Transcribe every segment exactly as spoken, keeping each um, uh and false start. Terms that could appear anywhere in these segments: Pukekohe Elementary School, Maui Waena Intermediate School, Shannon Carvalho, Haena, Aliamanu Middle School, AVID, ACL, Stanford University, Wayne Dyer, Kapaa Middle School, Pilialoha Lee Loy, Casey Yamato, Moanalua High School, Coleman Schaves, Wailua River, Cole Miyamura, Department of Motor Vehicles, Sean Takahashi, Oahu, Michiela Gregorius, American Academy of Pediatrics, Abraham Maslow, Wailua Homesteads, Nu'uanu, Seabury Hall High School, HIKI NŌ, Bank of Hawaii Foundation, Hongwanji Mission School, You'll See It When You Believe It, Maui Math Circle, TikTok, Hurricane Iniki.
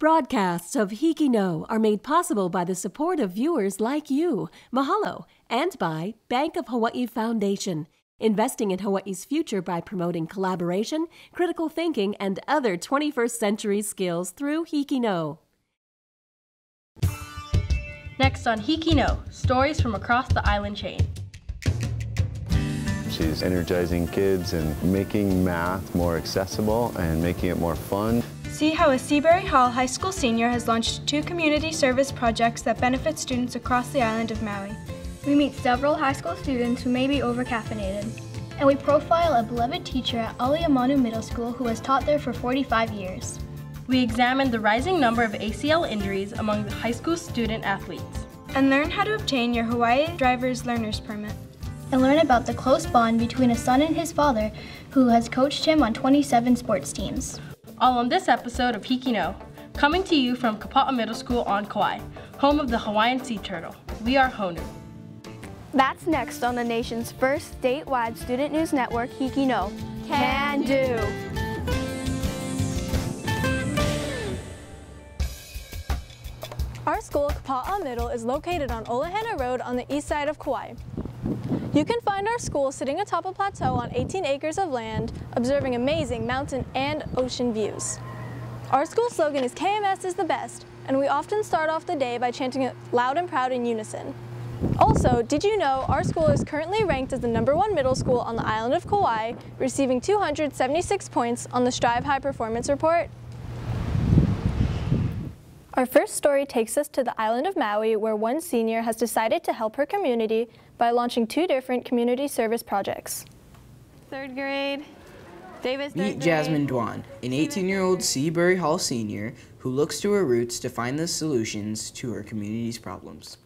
Broadcasts of HIKI NŌ are made possible by the support of viewers like you, mahalo, and by Bank of Hawaii Foundation, investing in Hawaii's future by promoting collaboration, critical thinking, and other twenty-first century skills through HIKI NŌ. Next on HIKI NŌ, stories from across the island chain. She's energizing kids and making math more accessible and making it more fun. See how a Seabury Hall High School senior has launched two community service projects that benefit students across the island of Maui. We meet several high school students who may be over-caffeinated. And we profile a beloved teacher at Aliamanu Middle School who has taught there for forty-five years. We examined the rising number of A C L injuries among the high school student athletes. And learn how to obtain your Hawaii Driver's Learner's Permit. And learn about the close bond between a son and his father who has coached him on twenty-seven sports teams. All on this episode of HIKI NŌ, coming to you from Kapaa Middle School on Kauai, home of the Hawaiian sea turtle. We are Honu. That's next on the nation's first statewide student news network, HIKI NŌ. Can do! Our school, Kapa'a Middle, is located on Olahena Road on the east side of Kauai. You can find our school sitting atop a plateau on eighteen acres of land, observing amazing mountain and ocean views. Our school slogan is K M S is the best, and we often start off the day by chanting it loud and proud in unison. Also, did you know our school is currently ranked as the number one middle school on the island of Kauai, receiving two hundred seventy-six points on the Strive High Performance Report? Our first story takes us to the island of Maui, where one senior has decided to help her community by launching two different community service projects. Third grade, Davis. Meet Jasmine Dwan, an eighteen-year-old Seabury Hall senior who looks to her roots to find the solutions to her community's problems.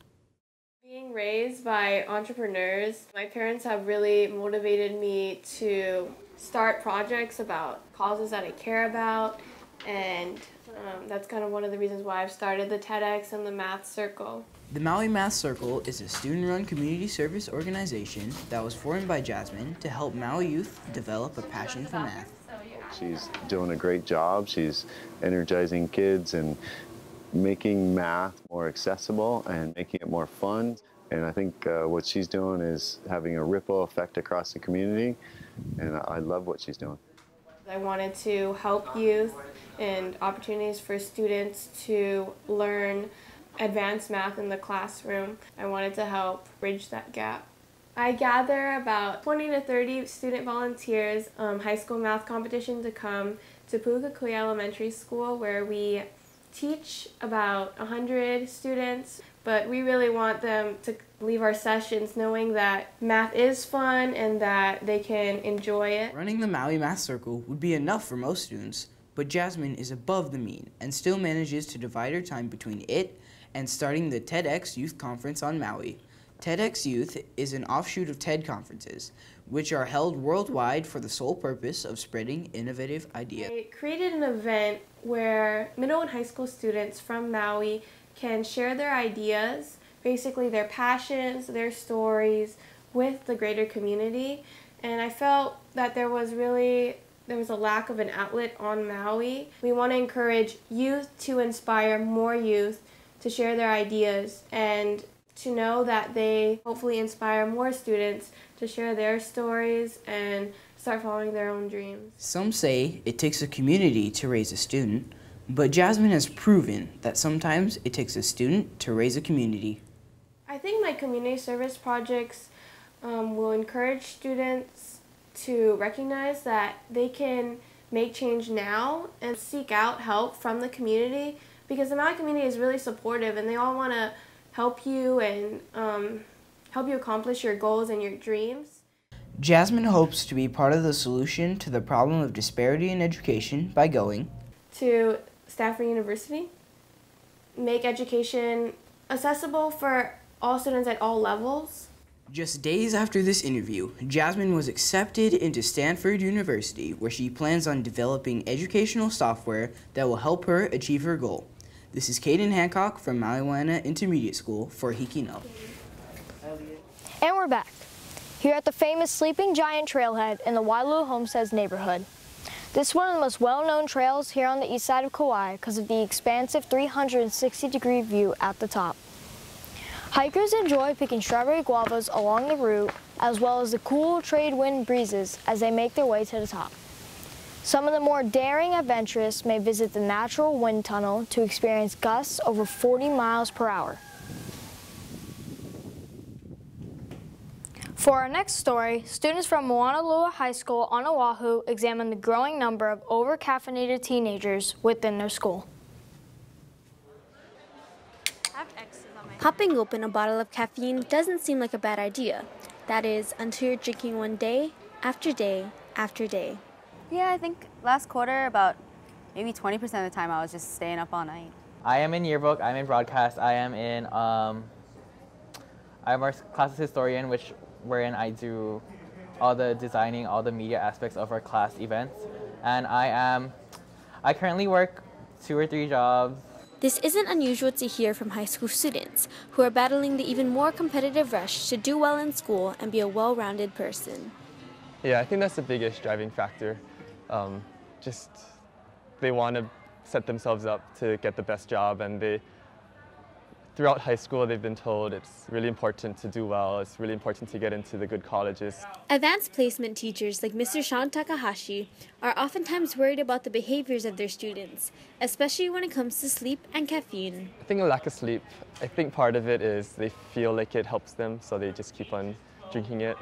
Being raised by entrepreneurs, my parents have really motivated me to start projects about causes that I care about, and Um, that's kind of one of the reasons why I've started the TEDx and the Math Circle. The Maui Math Circle is a student-run community service organization that was formed by Jasmine to help Maui youth develop a passion for math. She's doing a great job. She's energizing kids and making math more accessible and making it more fun. And I think uh, what she's doing is having a ripple effect across the community, and I love what she's doing. I wanted to help youth and opportunities for students to learn advanced math in the classroom. I wanted to help bridge that gap. I gather about twenty to thirty student volunteers, um, high school math competition, to come to Pukekohe Elementary School, where we teach about one hundred students, but we really want them to leave our sessions knowing that math is fun and that they can enjoy it. Running the Maui Math Circle would be enough for most students, but Jasmine is above the mean and still manages to divide her time between it and starting the TEDx Youth Conference on Maui. TEDx Youth is an offshoot of TED conferences, which are held worldwide for the sole purpose of spreading innovative ideas. I created an event where middle and high school students from Maui can share their ideas, basically their passions, their stories, with the greater community. And I felt that there was really There was a lack of an outlet on Maui. We want to encourage youth to inspire more youth to share their ideas and to know that they hopefully inspire more students to share their stories and start following their own dreams. Some say it takes a community to raise a student, but Jasmine has proven that sometimes it takes a student to raise a community. I think my community service projects um, will encourage students to recognize that they can make change now and seek out help from the community, because the Maui community is really supportive and they all want to help you and um, help you accomplish your goals and your dreams. Jasmine hopes to be part of the solution to the problem of disparity in education by going to Stanford University, make education accessible for all students at all levels. Just days after this interview, Jasmine was accepted into Stanford University, where she plans on developing educational software that will help her achieve her goal. This is Caden Hancock from Maui Waena Intermediate School for HIKI NŌ. And we're back, here at the famous Sleeping Giant Trailhead in the Wailua Homesteads neighborhood. This is one of the most well-known trails here on the east side of Kauai because of the expansive three hundred sixty degree view at the top. Hikers enjoy picking strawberry guavas along the route, as well as the cool trade wind breezes as they make their way to the top. Some of the more daring adventurous may visit the natural wind tunnel to experience gusts over forty miles per hour. For our next story, students from Moanalua High School on Oahu examined the growing number of over-caffeinated teenagers within their school. Popping open a bottle of caffeine doesn't seem like a bad idea. That is, until you're drinking one day, after day, after day. Yeah, I think last quarter, about maybe twenty percent of the time, I was just staying up all night. I am in yearbook, I'm in broadcast, I am in, um, I'm our class's historian, which wherein I do all the designing, all the media aspects of our class events. And I am, I currently work two or three jobs. This isn't unusual to hear from high school students who are battling the even more competitive rush to do well in school and be a well-rounded person. Yeah, I think that's the biggest driving factor. Um, just, they want to set themselves up to get the best job, and they, throughout high school, they've been told it's really important to do well, it's really important to get into the good colleges. Advanced placement teachers like Mister Sean Takahashi are oftentimes worried about the behaviors of their students, especially when it comes to sleep and caffeine. I think a lack of sleep, I think part of it is they feel like it helps them, so they just keep on drinking it,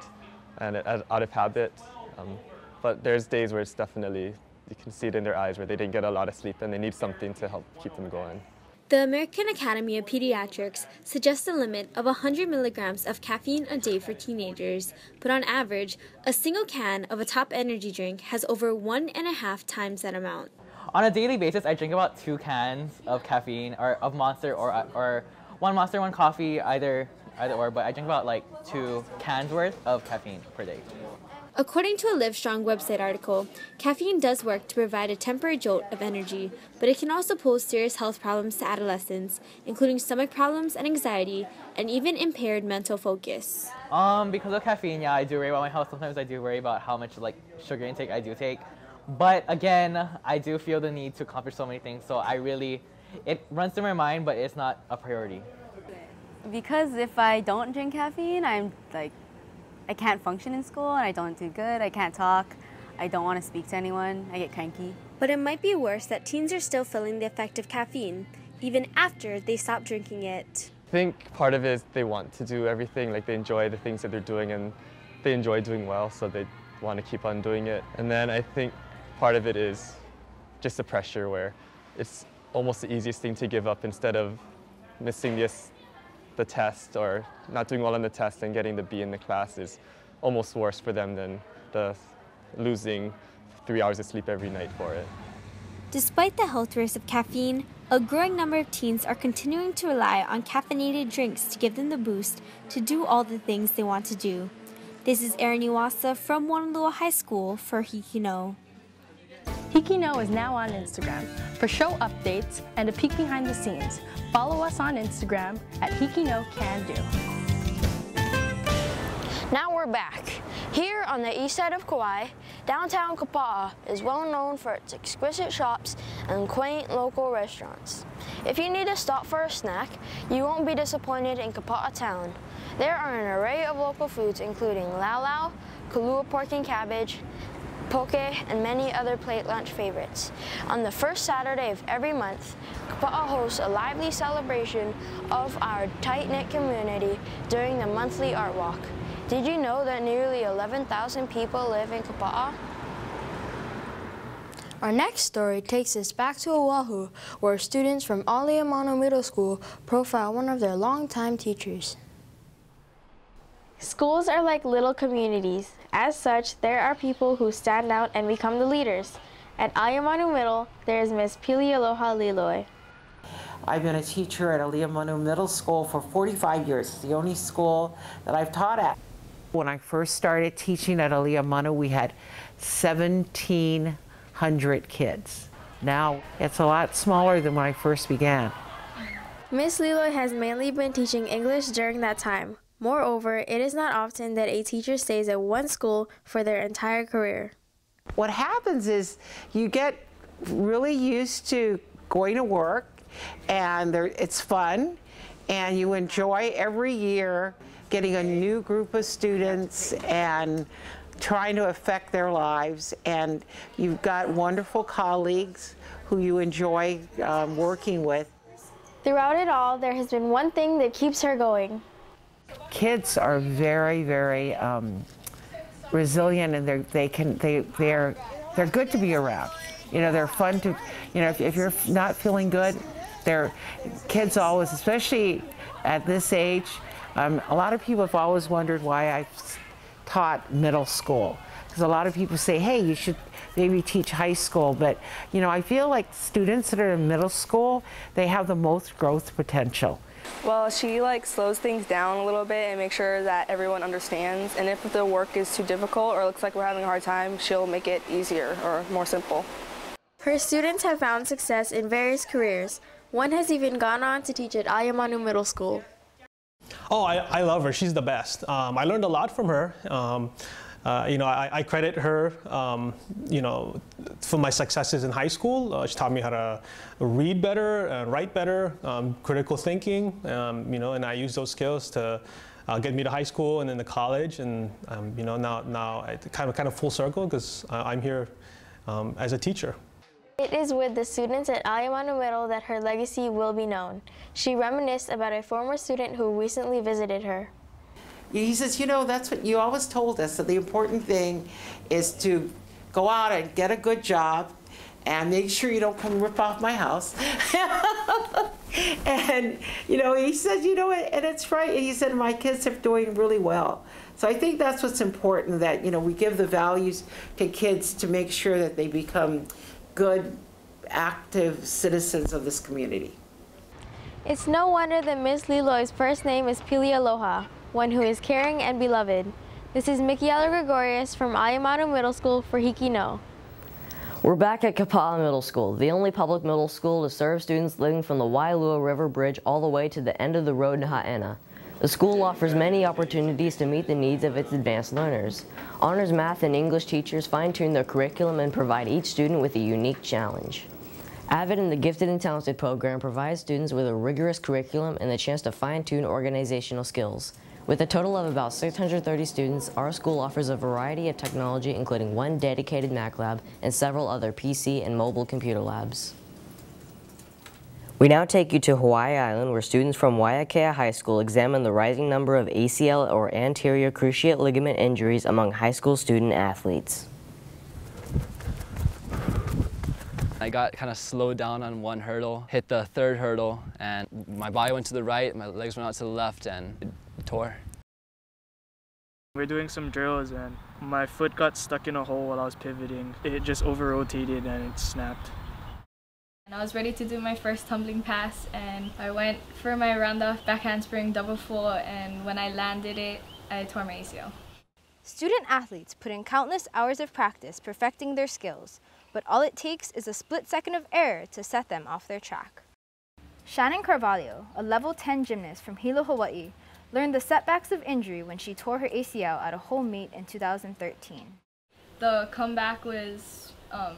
and it, out of habit. Um, but there's days where it's definitely, you can see it in their eyes where they didn't get a lot of sleep and they need something to help keep them going. The American Academy of Pediatrics suggests a limit of one hundred milligrams of caffeine a day for teenagers, but on average, a single can of a top energy drink has over one and a half times that amount. On a daily basis, I drink about two cans of caffeine, or of Monster, or, or one Monster, one coffee, either, either or, but I drink about like two cans worth of caffeine per day. According to a Livestrong website article, caffeine does work to provide a temporary jolt of energy, but it can also pose serious health problems to adolescents, including stomach problems and anxiety, and even impaired mental focus. Um, because of caffeine, yeah, I do worry about my health. Sometimes I do worry about how much like sugar intake I do take. But again, I do feel the need to accomplish so many things, so I really, it runs through my mind, but it's not a priority. Because if I don't drink caffeine, I'm like, I can't function in school, and I don't do good, I can't talk, I don't want to speak to anyone, I get cranky. But it might be worse that teens are still feeling the effect of caffeine, even after they stop drinking it. I think part of it is they want to do everything, like they enjoy the things that they're doing, and they enjoy doing well, so they want to keep on doing it. And then I think part of it is just the pressure, where it's almost the easiest thing to give up instead of missing this the test or not doing well on the test and getting the B in the class is almost worse for them than the losing three hours of sleep every night for it. Despite the health risks of caffeine, a growing number of teens are continuing to rely on caffeinated drinks to give them the boost to do all the things they want to do. This is Erin Iwasa from Moanalua High School for HIKI NŌ. HIKI NŌ is now on Instagram. For show updates and a peek behind the scenes, follow us on Instagram at HIKI NŌ Can Do. Now we're back. Here on the east side of Kauai, downtown Kapa'a is well known for its exquisite shops and quaint local restaurants. If you need a stop for a snack, you won't be disappointed in Kapa'a town. There are an array of local foods including lau lau, kalua pork and cabbage, poke, and many other plate lunch favorites. On the first Saturday of every month, Kapa'a hosts a lively celebration of our tight-knit community during the monthly art walk. Did you know that nearly eleven thousand people live in Kapa'a? Our next story takes us back to Oahu, where students from Aliamanu Middle School profile one of their longtime teachers. Schools are like little communities. As such, there are people who stand out and become the leaders. At Aliamanu Middle, there is Miz Pilialoha Lee Loy. I've been a teacher at Aliamanu Middle School for forty-five years. It's the only school that I've taught at. When I first started teaching at Aliamanu, we had seventeen hundred kids. Now it's a lot smaller than when I first began. Miz Lee Loy has mainly been teaching English during that time. Moreover, it is not often that a teacher stays at one school for their entire career. what happens is you get really used to going to work, and there, it's fun, and you enjoy every year getting a new group of students and trying to affect their lives, and you've got wonderful colleagues who you enjoy um, working with. Throughout it all, there has been one thing that keeps her going. Kids are very, very um, resilient, and they're, they can, they, they're, they're good to be around. You know, they're fun to, you know, if, if you're not feeling good, they're, kids always, especially at this age, um, a lot of people have always wondered why I've taught middle school, because a lot of people say, hey, you should maybe teach high school, but you know, I feel like students that are in middle school, they have the most growth potential. Well, she like slows things down a little bit and makes sure that everyone understands, and if the work is too difficult or looks like we're having a hard time, she'll make it easier or more simple. Her students have found success in various careers. One has even gone on to teach at Aliamanu Middle School. Oh, I, I love her. She's the best. Um, I learned a lot from her. Um, uh, you know, I, I credit her, um, you know, for my successes in high school. Uh, she taught me how to read better, uh, write better, um, critical thinking, um, you know, and I used those skills to uh, get me to high school and then to college. And, um, you know, now, now I kind of, kind of full circle, because uh, I'm here um, as a teacher. It is with the students at Aliamanu Middle that her legacy will be known. She reminisced about a former student who recently visited her. He says, you know, that's what you always told us, that the important thing is to go out and get a good job and make sure you don't come rip off my house. And, you know, he said, you know, and it's right. He said, my kids are doing really well. So I think that's what's important, that, you know, we give the values to kids to make sure that they become good, active citizens of this community. It's no wonder that Miz Lee Loy's first name is Pilialoha, one who is caring and beloved. This is Michiela Gregorius from Aliamanu Middle School for Hiki NŌ. We're back at Kapaa Middle School, the only public middle school to serve students living from the Wailua River Bridge all the way to the end of the road in Haena. The school offers many opportunities to meet the needs of its advanced learners. Honors math and English teachers fine-tune their curriculum and provide each student with a unique challenge. AVID and the Gifted and Talented program provides students with a rigorous curriculum and the chance to fine-tune organizational skills. With a total of about six hundred thirty students, our school offers a variety of technology, including one dedicated Mac lab and several other P C and mobile computer labs. We now take you to Hawaii Island, where students from Waiakea High School examine the rising number of A C L or anterior cruciate ligament injuries among high school student athletes. I got kind of slowed down on one hurdle, hit the third hurdle, and my body went to the right, my legs went out to the left, and it tore. We were doing some drills, and my foot got stuck in a hole while I was pivoting. It just over-rotated, and it snapped. And I was ready to do my first tumbling pass, and I went for my roundoff back handspring double full, and when I landed it, I tore my A C L. Student athletes put in countless hours of practice perfecting their skills, but all it takes is a split second of error to set them off their track. Shannon Carvalho, a level ten gymnast from Hilo, Hawaii, learned the setbacks of injury when she tore her A C L at a home meet in two thousand thirteen. The comeback was um,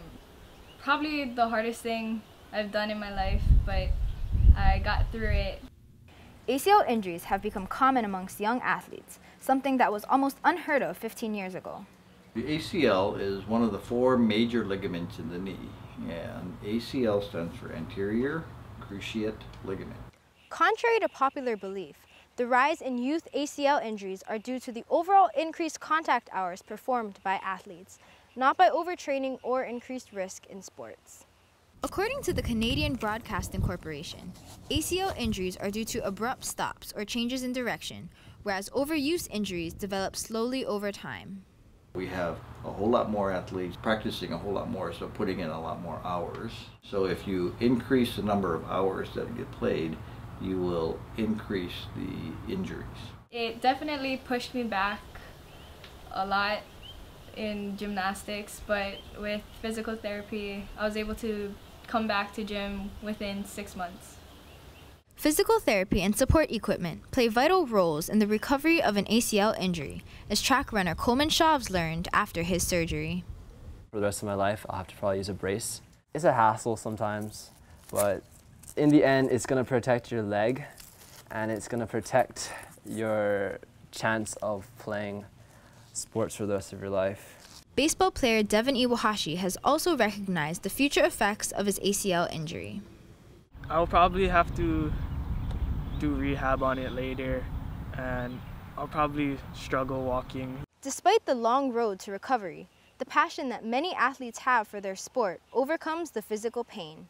probably the hardest thing I've done in my life, but I got through it. A C L injuries have become common amongst young athletes, something that was almost unheard of fifteen years ago. The A C L is one of the four major ligaments in the knee, and A C L stands for anterior cruciate ligament. Contrary to popular belief, the rise in youth A C L injuries are due to the overall increased contact hours performed by athletes, not by overtraining or increased risk in sports. According to the Canadian Broadcasting Corporation, A C L injuries are due to abrupt stops or changes in direction, whereas overuse injuries develop slowly over time. We have a whole lot more athletes practicing a whole lot more, so putting in a lot more hours. So if you increase the number of hours that get played, you will increase the injuries. It definitely pushed me back a lot in gymnastics, but with physical therapy, I was able to come back to gym within six months. Physical therapy and support equipment play vital roles in the recovery of an A C L injury, as track runner Coleman Schaves learned after his surgery. For the rest of my life, I'll have to probably use a brace. It's a hassle sometimes, but in the end, it's going to protect your leg, and it's going to protect your chance of playing sports for the rest of your life. Baseball player Devin Iwahashi has also recognized the future effects of his A C L injury. I'll probably have to do rehab on it later, and I'll probably struggle walking. Despite the long road to recovery, the passion that many athletes have for their sport overcomes the physical pain.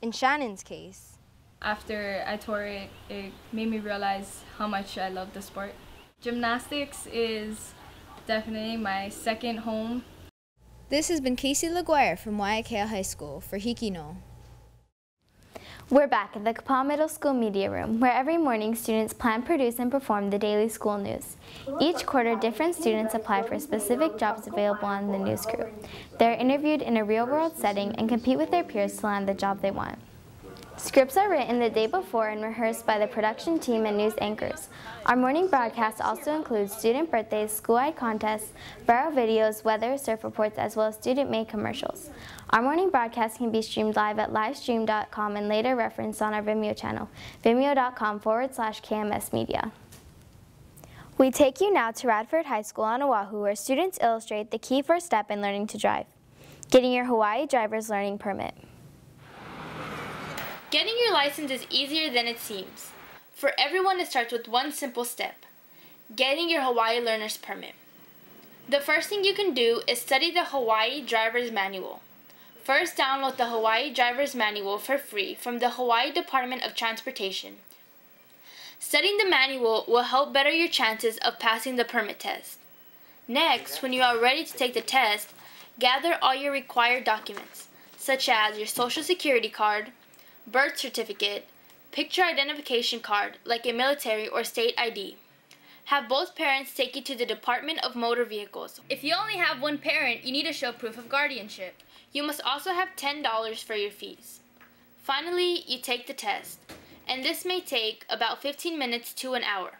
In Shannon's case, after I tore it, it made me realize how much I love the sport. Gymnastics is definitely my second home. This has been Casey LaGuire from Waiakea High School for HIKI NŌ. We're back at the Kapaa Middle School Media Room, where every morning students plan, produce, and perform the daily school news. Each quarter, different students apply for specific jobs available on the news crew. They're interviewed in a real-world setting and compete with their peers to land the job they want. Scripts are written the day before and rehearsed by the production team and news anchors. Our morning broadcast also includes student birthdays, school-wide contests, viral videos, weather, surf reports, as well as student-made commercials. Our morning broadcast can be streamed live at livestream dot com and later referenced on our Vimeo channel, vimeo dot com forward slash K M S media. We take you now to Radford High School on Oahu, where students illustrate the key first step in learning to drive: getting your Hawaii driver's learning permit. Getting your license is easier than it seems. For everyone, it starts with one simple step: getting your Hawaii Learner's Permit. The first thing you can do is study the Hawaii Driver's Manual. First, download the Hawaii Driver's Manual for free from the Hawaii Department of Transportation. Studying the manual will help better your chances of passing the permit test. Next, when you are ready to take the test, gather all your required documents, such as your Social Security card, birth certificate, picture identification card like a military or state I D. Have both parents take you to the Department of Motor Vehicles. If you only have one parent, you need to show proof of guardianship. You must also have ten dollars for your fees. Finally, you take the test, and this may take about fifteen minutes to an hour.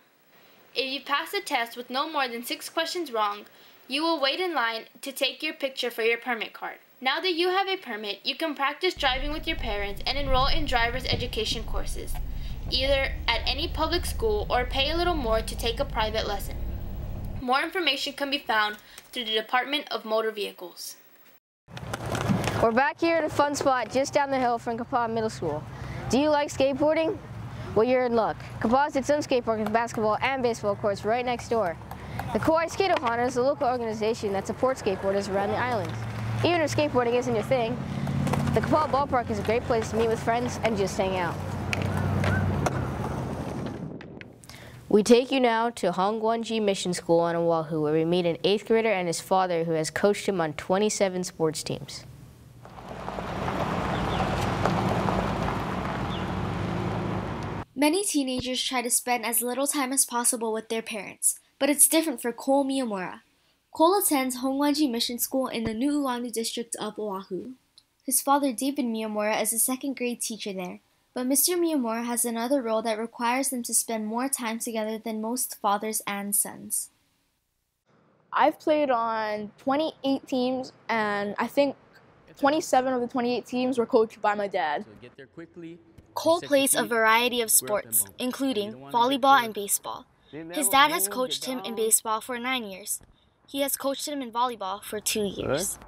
If you pass the test with no more than six questions wrong, you will wait in line to take your picture for your permit card. Now that you have a permit, you can practice driving with your parents and enroll in driver's education courses, either at any public school or pay a little more to take a private lesson. More information can be found through the Department of Motor Vehicles. We're back here at a fun spot just down the hill from Kapaa Middle School. Do you like skateboarding? Well, you're in luck. Kapaa's its own skate park with basketball and baseball courts right next door. The Kauai Skate-O-Honor is a local organization that supports skateboarders around the island. Even if skateboarding isn't your thing, the Kapaa Ballpark is a great place to meet with friends and just hang out. We take you now to Hongwanji Mission School on Oahu, where we meet an eighth grader and his father, who has coached him on twenty-seven sports teams. Many teenagers try to spend as little time as possible with their parents, but it's different for Cole Miyamura. Cole attends Hongwanji Mission School in the Nu'uanu district of Oahu. His father, David Miyamura, is a second grade teacher there, but Mister Miyamura has another role that requires them to spend more time together than most fathers and sons. I've played on twenty-eight teams, and I think twenty-seven of the twenty-eight teams were coached by my dad. So get there quickly. Cole plays a variety of sports, including volleyball and baseball. His dad has coached him in baseball for nine years. He has coached him in volleyball for two years.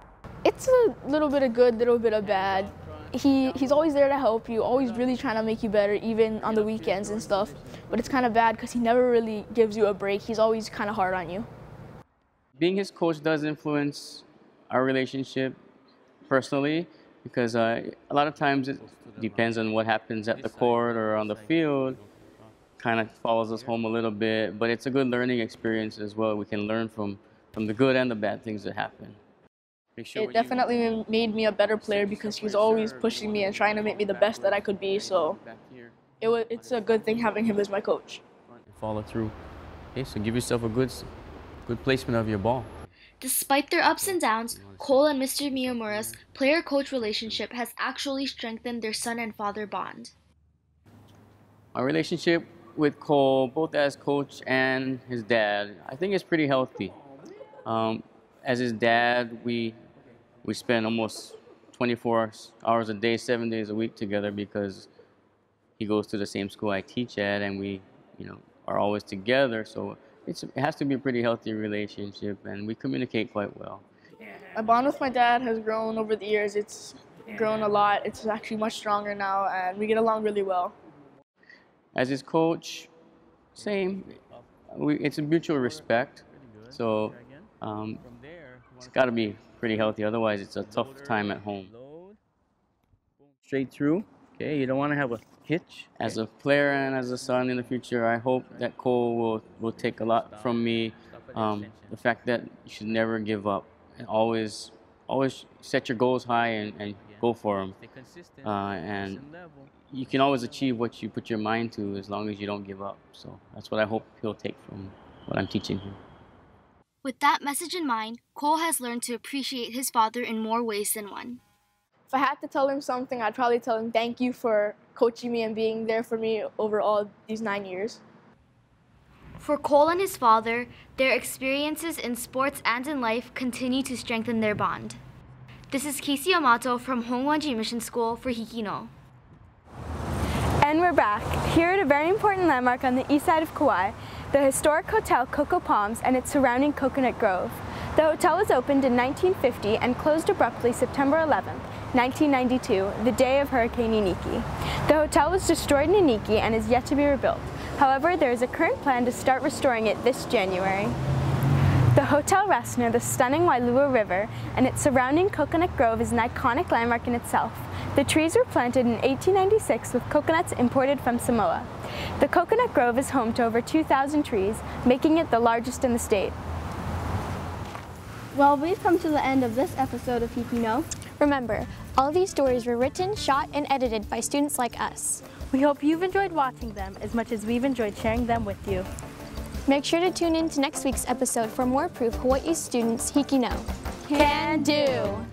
It's a little bit of good, little bit of bad. He, he's always there to help you, always really trying to make you better, even on the weekends and stuff. But it's kind of bad because he never really gives you a break. He's always kind of hard on you. Being his coach does influence our relationship personally, because uh, a lot of times it depends on what happens at the court or on the field. Kind of follows us home a little bit, but it's a good learning experience as well. We can learn from from the good and the bad things that happen. It definitely made me a better player because he's always pushing me and trying to make me the best that I could be, so it was, it's a good thing having him as my coach. Follow through. Okay, so give yourself a good, good placement of your ball. Despite their ups and downs, Cole and Mister Miyamura's player-coach relationship has actually strengthened their son and father bond. Our relationship with Cole, both as coach and his dad, I think it's pretty healthy. Um, as his dad, we we spend almost twenty-four hours a day, seven days a week together, because he goes to the same school I teach at, and we, you know, are always together. So it's, it has to be a pretty healthy relationship, and we communicate quite well. My bond with my dad has grown over the years. It's grown a lot. It's actually much stronger now, and we get along really well. As his coach, same. We, it's a mutual respect. So um, it's got to be pretty healthy. Otherwise, it's a tough time at home. Straight through. Okay, you don't want to have a hitch. As a player and as a son in the future, I hope that Cole will, will take a lot from me. Um, the fact that you should never give up. And always, always set your goals high and, and go for them. Uh, and you can always achieve what you put your mind to, as long as you don't give up. So that's what I hope he'll take from what I'm teaching him. With that message in mind, Cole has learned to appreciate his father in more ways than one. If I had to tell him something, I'd probably tell him thank you for coaching me and being there for me over all these nine years. For Cole and his father, their experiences in sports and in life continue to strengthen their bond. This is Casey Yamato from Hongwanji Mission School for Hiki NŌ. And we're back, here at a very important landmark on the east side of Kauai, the historic hotel Coco Palms and its surrounding coconut grove. The hotel was opened in nineteen fifty and closed abruptly September eleventh, nineteen ninety-two, the day of Hurricane Iniki. The hotel was destroyed in Iniki and is yet to be rebuilt. However, there is a current plan to start restoring it this January. The hotel rests near the stunning Wailua River, and its surrounding coconut grove is an iconic landmark in itself. The trees were planted in eighteen ninety-six with coconuts imported from Samoa. The coconut grove is home to over two thousand trees, making it the largest in the state. Well, we've come to the end of this episode of HIKI NŌ. Remember, all these stories were written, shot, and edited by students like us. We hope you've enjoyed watching them as much as we've enjoyed sharing them with you. Make sure to tune in to next week's episode for more proof Hawaii students HIKI NŌ. Can do!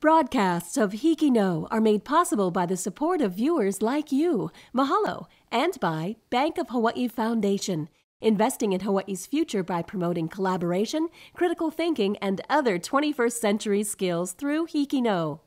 Broadcasts of HIKI NŌ are made possible by the support of viewers like you. Mahalo. And by Bank of Hawaii Foundation, investing in Hawaii's future by promoting collaboration, critical thinking, and other twenty-first century skills through HIKI NŌ.